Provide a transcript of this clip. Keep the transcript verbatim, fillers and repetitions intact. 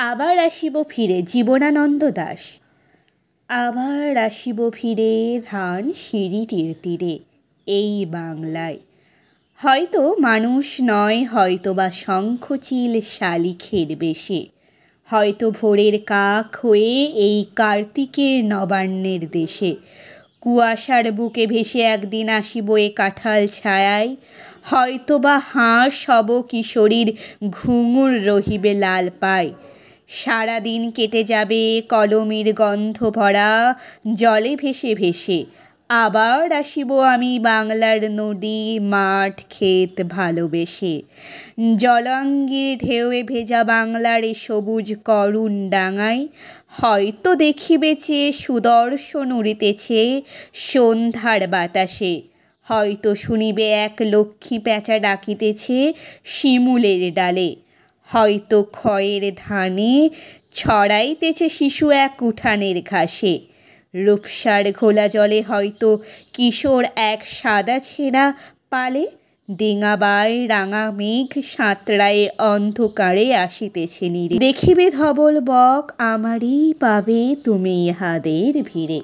आबार आसिब फिरे जीवनानंद दाश। आबार आसिब फिरे धान সিঁড়িটির তীরে এই বাংলায়। হয়তো মানুষ নয়, হয়তো বা শঙ্খচিল শালিখের বেশে, হয়তো ভোরের কাক হয়ে এই কার্তিকের নবান্নের দেশে। কুয়াশার বুকে ভেসে একদিন আসিব এ কাঁঠাল ছায়ায়। হয়তো বা হাঁস হব, কিশোরীর ঘুঙুর রহিবে লাল পায়। সারা দিন কেটে যাবে কলমের গন্ধ ভরা জলে ভেসে ভেসে। আবার আসিব আমি বাংলার নদী মাঠ ক্ষেত ভালোবেসে। জলাঙ্গীর ঢেউয়ে ভেজা বাংলার এ সবুজ করুণ ডাঙায় হয়তো দেখিবে চেয়ে সুদর্শন উড়িতেছে সন্ধ্যার বাতাসে। হয়তো শুনিবে এক লক্ষ্মী প্যাঁচা ডাকিতেছে শিমুলের ডালে। হয়তো ক্ষয়ের ধানে ছড়াইতেছে শিশু এক উঠানের ঘাসে। রূপসার ঘোলা জলে হয়তো কিশোর এক সাদা ছেঁড়া পালে। ডিঙাবায় রাঙা মেঘ সাঁতরায়ে অন্ধকারে আসিতেছে নীরে। দেখিবে ধবল বক আমারই পাবে তুমি ইহাদের ভিড়ে।